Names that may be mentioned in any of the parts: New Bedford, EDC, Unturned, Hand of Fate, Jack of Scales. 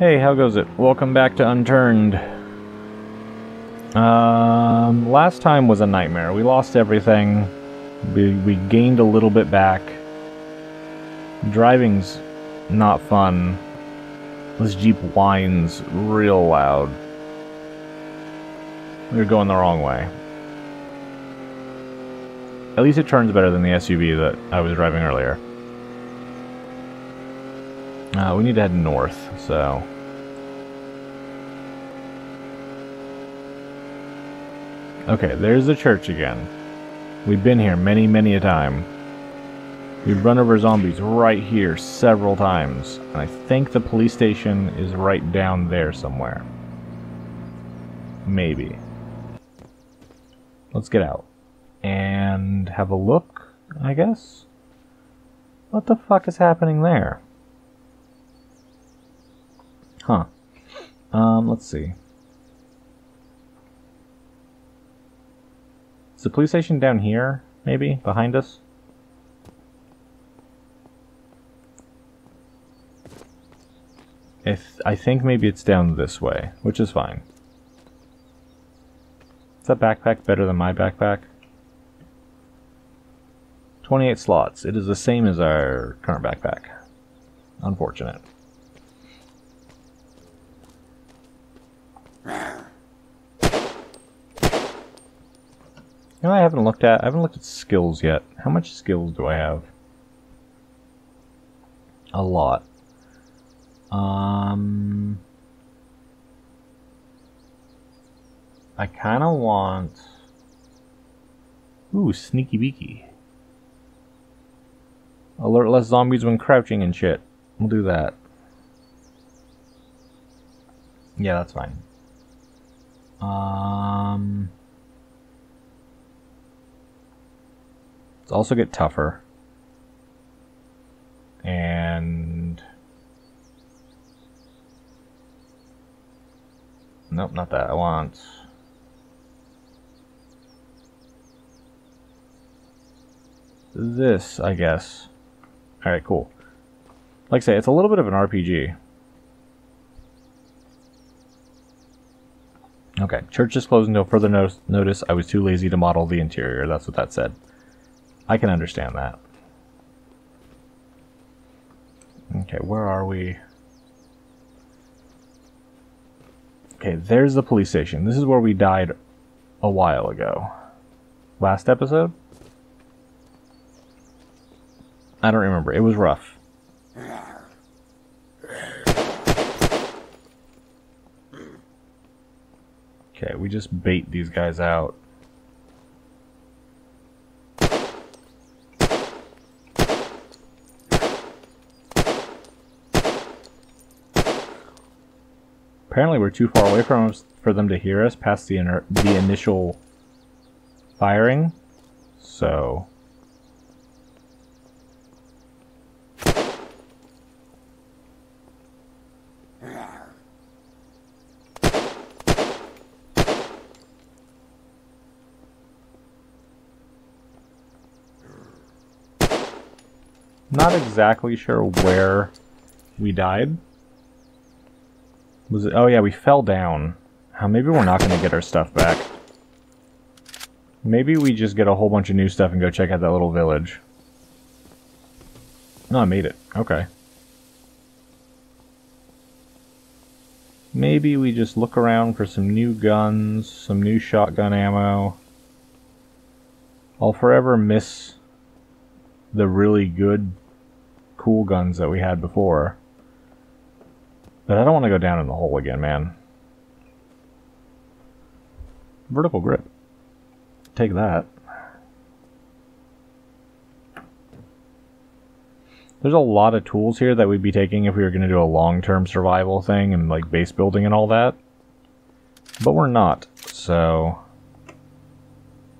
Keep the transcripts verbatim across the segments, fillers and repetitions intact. Hey, how goes it? Welcome back to Unturned. Um, last time was a nightmare. We lost everything. We, we gained a little bit back. Driving's not fun. This Jeep whines real loud. We were going the wrong way. At least it turns better than the S U V that I was driving earlier. Uh, we need to head north, so... Okay, there's the church again. We've been here many, many a time. We've run over zombies right here several times. And I think the police station is right down there somewhere. Maybe. Let's get out. And have a look, I guess? What the fuck is happening there? Huh. Um, let's see. Is the police station down here, maybe? Behind us? If, I think maybe it's down this way, which is fine. Is that backpack better than my backpack? twenty-eight slots. It is the same as our current backpack. Unfortunate. You know, I haven't looked at I haven't looked at skills yet. How much skills do I have? A lot. Um, I kind of want. Ooh, sneaky beaky. Alert less zombies when crouching and shit. We'll do that. Yeah, that's fine. Um. Also get tougher and nope, not that I want. This, I guess. All right, cool. Like I say, it's a little bit of an R P G. Okay, church is closed until further no- notice. I was too lazy to model the interior. That's what that said. I can understand that. Okay, where are we? Okay, there's the police station. This is where we died a while ago. Last episode? I don't remember. It was rough. Okay, we just bait these guys out. Apparently we're too far away from us for them to hear us past the, inner, the initial firing, so... Not exactly sure where we died. Was it? Oh yeah, we fell down. Oh, maybe we're not going to get our stuff back. Maybe we just get a whole bunch of new stuff and go check out that little village. No, I made it. Okay. Maybe we just look around for some new guns, some new shotgun ammo. I'll forever miss the really good, cool guns that we had before. But I don't want to go down in the hole again, man. Vertical grip. Take that. There's a lot of tools here that we'd be taking if we were going to do a long-term survival thing and like base building and all that. But we're not, so...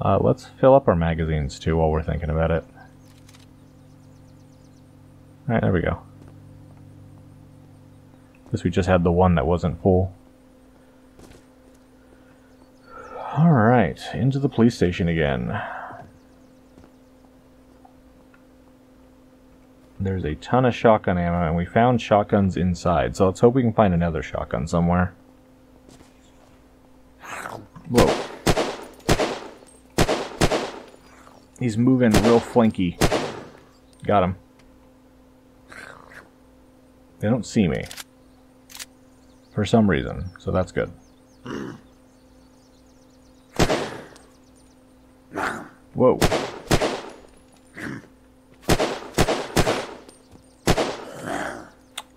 Uh, let's fill up our magazines too while we're thinking about it. Alright, there we go. We just had the one that wasn't full. Alright, into the police station again. There's a ton of shotgun ammo, and we found shotguns inside, so let's hope we can find another shotgun somewhere. Whoa. He's moving real flanky. Got him. They don't see me. For some reason, so that's good. Whoa.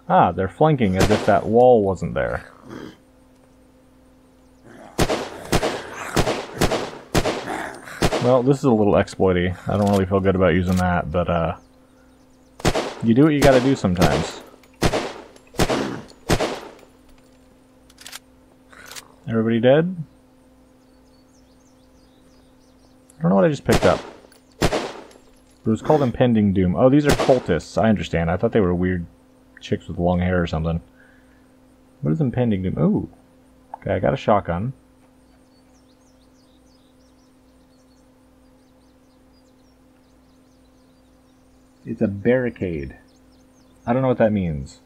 Ah, they're flanking as if that wall wasn't there. Well, this is a little exploity. I don't really feel good about using that, but uh... you do what you gotta do sometimes. Everybody dead? I don't know what I just picked up. It was called Impending Doom. Oh, these are cultists. I understand. I thought they were weird chicks with long hair or something. What is Impending Doom? Ooh. Okay, I got a shotgun. It's a barricade. I don't know what that means.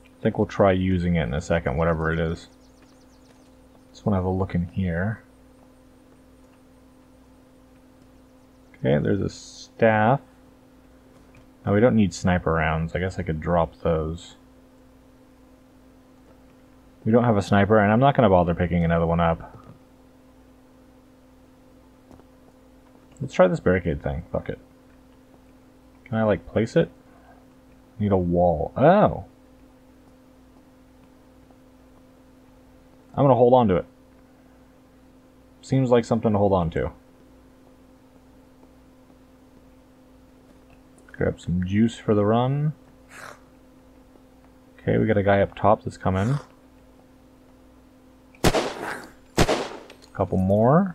I think we'll try using it in a second, whatever it is. Just want to have a look in here. Okay, there's a staff. Now we don't need sniper rounds. I guess I could drop those. We don't have a sniper, and I'm not going to bother picking another one up. Let's try this barricade thing. Fuck it. Can I, like, place it? Need a wall. Oh! I'm gonna hold on to it. Seems like something to hold on to. Grab some juice for the run. Okay, we got a guy up top that's coming. A couple more.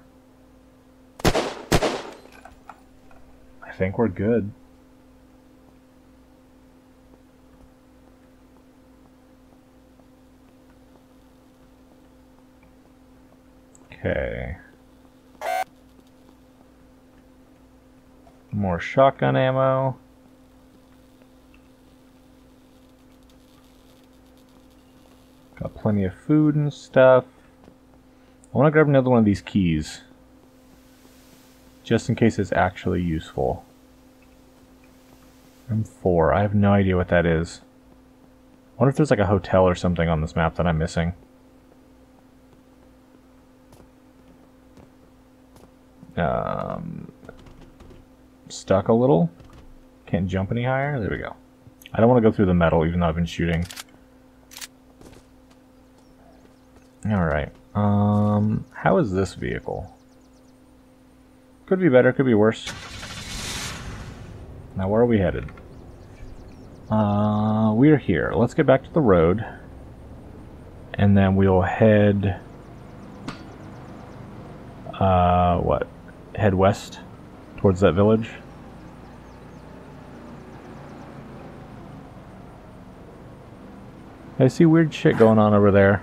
I think we're good. Okay. More shotgun ammo. Got plenty of food and stuff. I want to grab another one of these keys. Just in case it's actually useful. M four. I have no idea what that is. I wonder if there's like a hotel or something on this map that I'm missing. Um, stuck a little. Can't jump any higher. There we go. I don't want to go through the metal even though I've been shooting. Alright. Um, how is this vehicle? Could be better, could be worse. Now where are we headed? Uh, we're here. Let's get back to the road. And then we'll head... Uh, what? Head west towards that village. I see weird shit going on over there.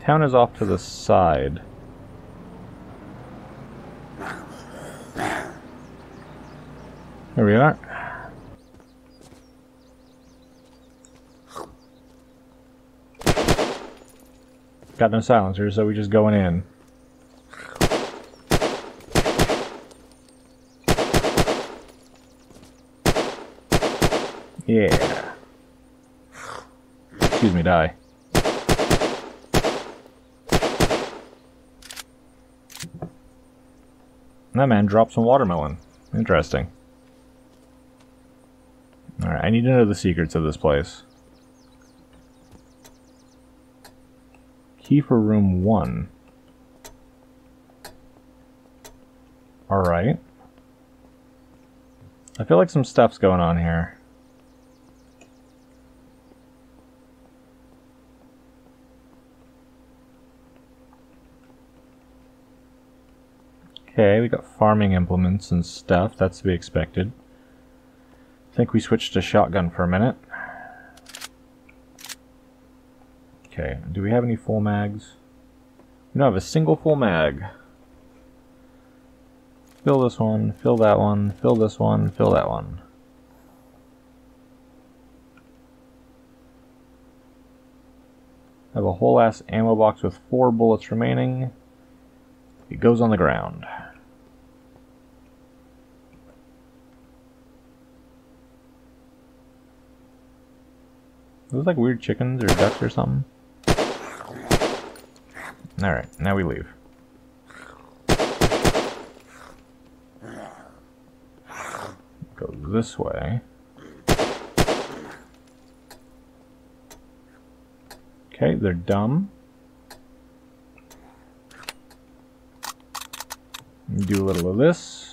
Town is off to the side. There we are. Got no silencers, so we're just going in. Yeah. Excuse me, die. That man dropped some watermelon. Interesting. Alright, I need to know the secrets of this place. Key for room one. Alright. I feel like some stuff's going on here. Okay, we got farming implements and stuff. That's to be expected. I think we switched to shotgun for a minute. Okay, do we have any full mags? We don't have a single full mag. Fill this one, fill that one, fill this one, fill that one. I have a whole ass ammo box with four bullets remaining. It goes on the ground. Those like weird chickens or ducks or something. Alright, now we leave. Go this way. Okay, they're dumb. Do a little of this.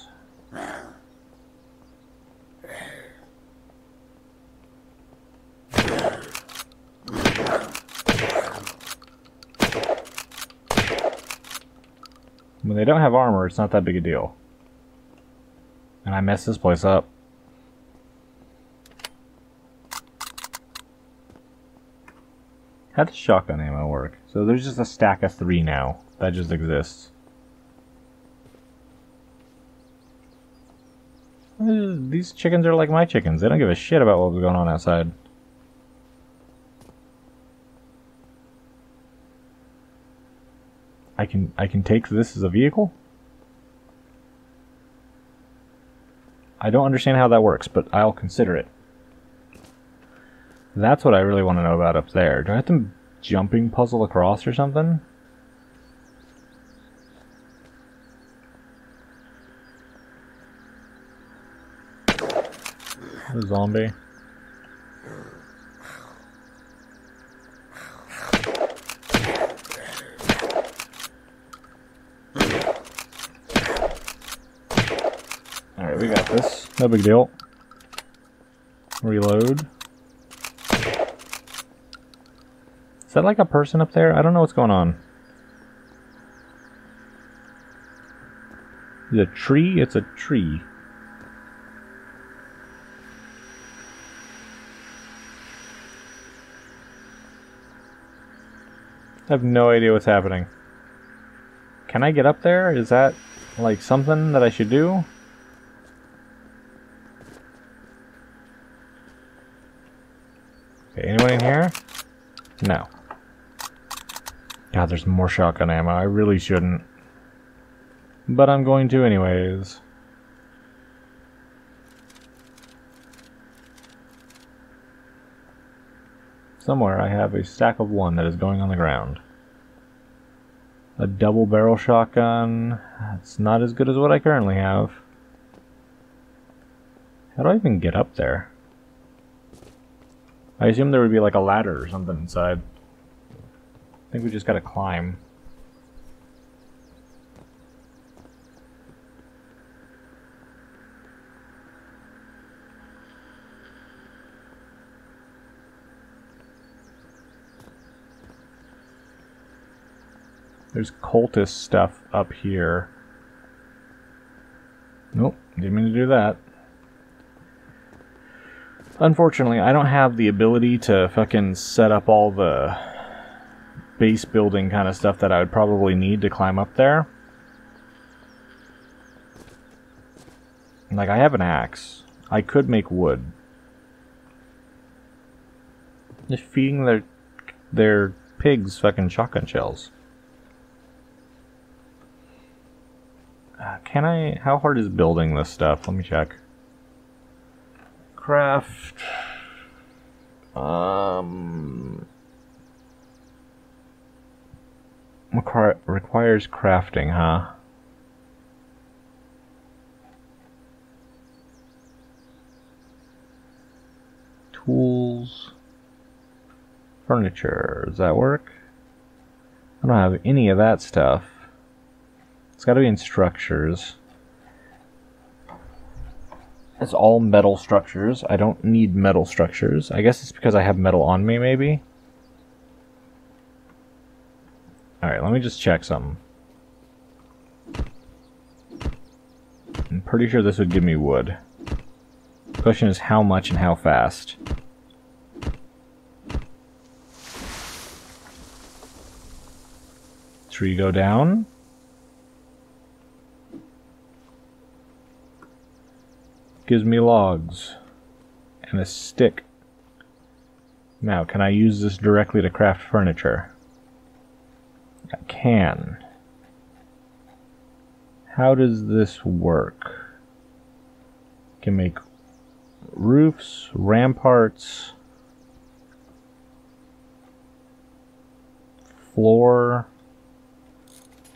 When they don't have armor, it's not that big a deal. And I messed this place up. How does shotgun ammo work? So there's just a stack of three now. That just exists. These chickens are like my chickens. They don't give a shit about what was going on outside. I can I can take this as a vehicle? I don't understand how that works, but I'll consider it. That's what I really want to know about up there. Do I have to jumping puzzle across or something? A zombie. Alright, we got this. No big deal. Reload. Is that like a person up there? I don't know what's going on. Is it a tree? It's a tree. I have no idea what's happening. Can I get up there? Is that like something that I should do? Okay, anyone in here? No. God, there's more shotgun ammo. I really shouldn't. But I'm going to anyways. Somewhere I have a stack of one that is going on the ground. A double barrel shotgun. It's not as good as what I currently have. How do I even get up there? I assume there would be like a ladder or something inside. I think we just gotta climb. There's cultist stuff up here. Nope, didn't mean to do that. Unfortunately, I don't have the ability to fucking set up all the base building kind of stuff that I would probably need to climb up there. Like, I have an axe. I could make wood. Just feeding their their pigs fucking shotgun shells. Uh, can I... How hard is building this stuff? Let me check. Craft... Um... Require, requires crafting, huh? Tools. Furniture. Does that work? I don't have any of that stuff. It's gotta be in structures. It's all metal structures. I don't need metal structures. I guess it's because I have metal on me, maybe? Alright, let me just check something. I'm pretty sure this would give me wood. The question is how much and how fast. Tree go down. Gives me logs. And a stick. Now, can I use this directly to craft furniture? I can. How does this work? I can make roofs, ramparts, floor.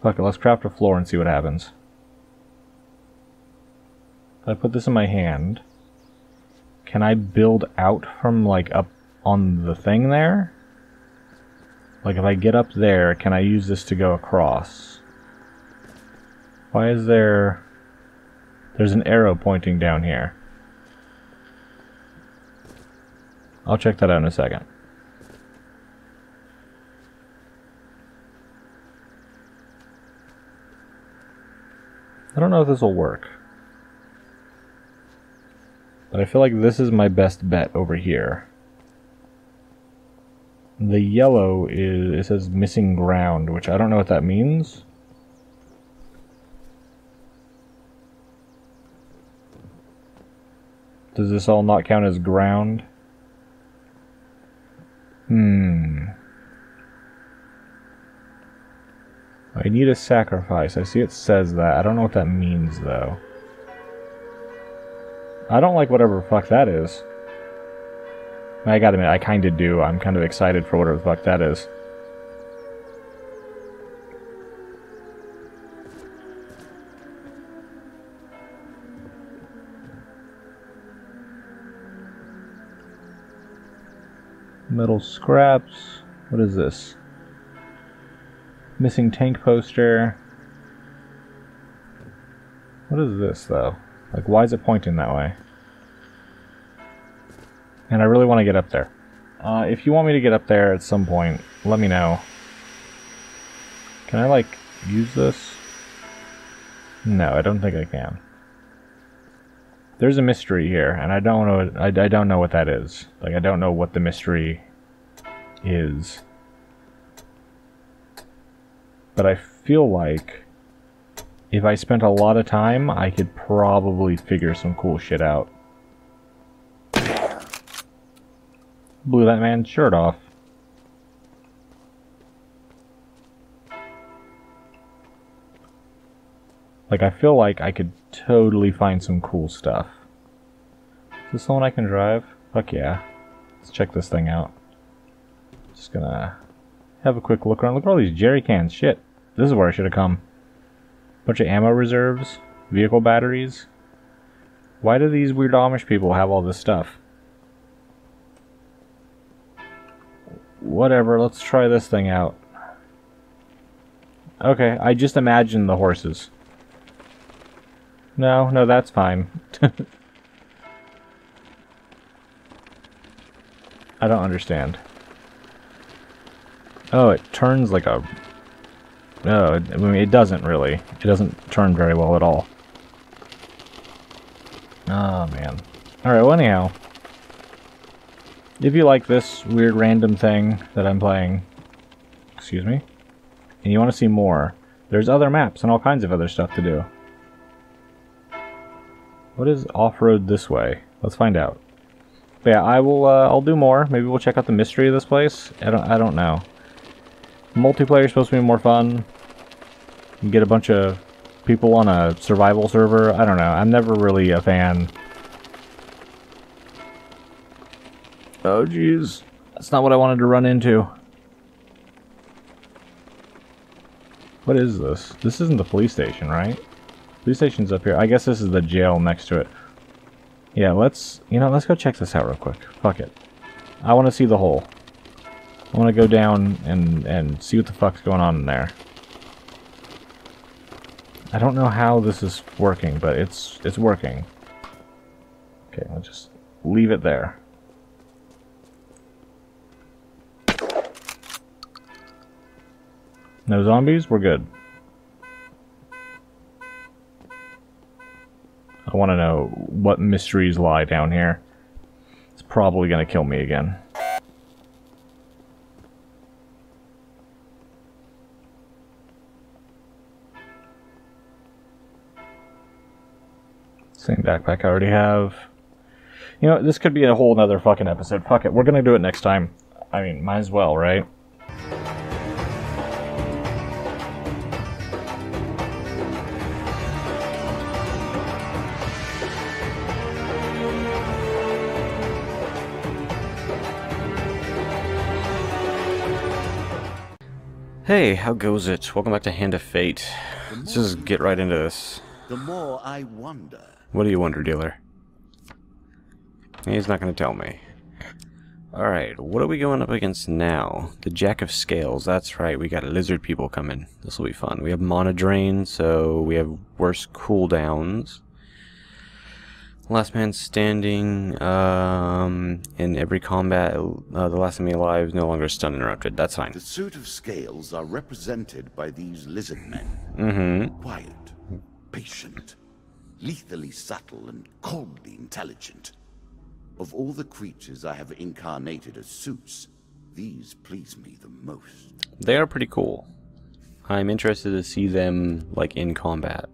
Fuck it, let's craft a floor and see what happens. If I put this in my hand, can I build out from like up on the thing there? Like if I get up there, can I use this to go across? Why is there... There's an arrow pointing down here. I'll check that out in a second. I don't know if this will work. But I feel like this is my best bet over here. The yellow is, it says missing ground, which I don't know what that means. Does this all not count as ground? Hmm. I need a sacrifice. I see it says that. I don't know what that means, though. I don't like whatever the fuck that is. I gotta admit, I kinda do. I'm kind of excited for whatever the fuck that is. Metal scraps. What is this? Missing tank poster. What is this, though? Like, why is it pointing that way? And I really want to get up there. Uh, if you want me to get up there at some point, let me know. Can I, like, use this? No, I don't think I can. There's a mystery here, and I don't know. I, I don't know what that is. Like, I don't know what the mystery is. But I feel like if I spent a lot of time, I could probably figure some cool shit out. Blew that man's shirt off. Like, I feel like I could totally find some cool stuff. Is this the one I can drive? Fuck yeah. Let's check this thing out. Just gonna have a quick look around. Look at all these jerry cans. Shit. This is where I should have come. Bunch of ammo reserves. Vehicle batteries. Why do these weird Amish people have all this stuff? Whatever, let's try this thing out. Okay, I just imagined the horses. No, no, that's fine. I don't understand. Oh, it turns like a... No, I mean, it doesn't really. It doesn't turn very well at all. Oh, man. Alright, well, anyhow. If you like this weird random thing that I'm playing, excuse me, and you want to see more, there's other maps and all kinds of other stuff to do. What is off-road this way? Let's find out. But yeah, I will, uh, I'll do more. Maybe we'll check out the mystery of this place. I don't, I don't know. Multiplayer is supposed to be more fun. You can get a bunch of people on a survival server. I don't know. I'm never really a fan. Oh, jeez. That's not what I wanted to run into. What is this? This isn't the police station, right? Police station's up here. I guess this is the jail next to it. Yeah, let's... You know, let's go check this out real quick. Fuck it. I want to see the hole. I want to go down and, and see what the fuck's going on in there. I don't know how this is working, but it's, it's working. Okay, I'll just leave it there. No zombies? We're good. I want to know what mysteries lie down here. It's probably going to kill me again. Same backpack I already have. You know, this could be a whole nother fucking episode. Fuck it, we're going to do it next time. I mean, might as well, right? Hey, how goes it? Welcome back to Hand of Fate. Let's just get right into this. The more I wonder. What do you wonder, dealer? He's not going to tell me. Alright, what are we going up against now? The Jack of Scales, that's right, we got lizard people coming. This will be fun. We have Mana Drain, so we have worse cooldowns. Last man standing, um, in every combat, uh, the last enemy alive is no longer stun interrupted. That's fine. The suit of scales are represented by these lizard men. Mm-hmm. Quiet, patient, lethally subtle, and coldly intelligent. Of all the creatures I have incarnated as suits, these please me the most. They are pretty cool. I'm interested to see them, like, in combat.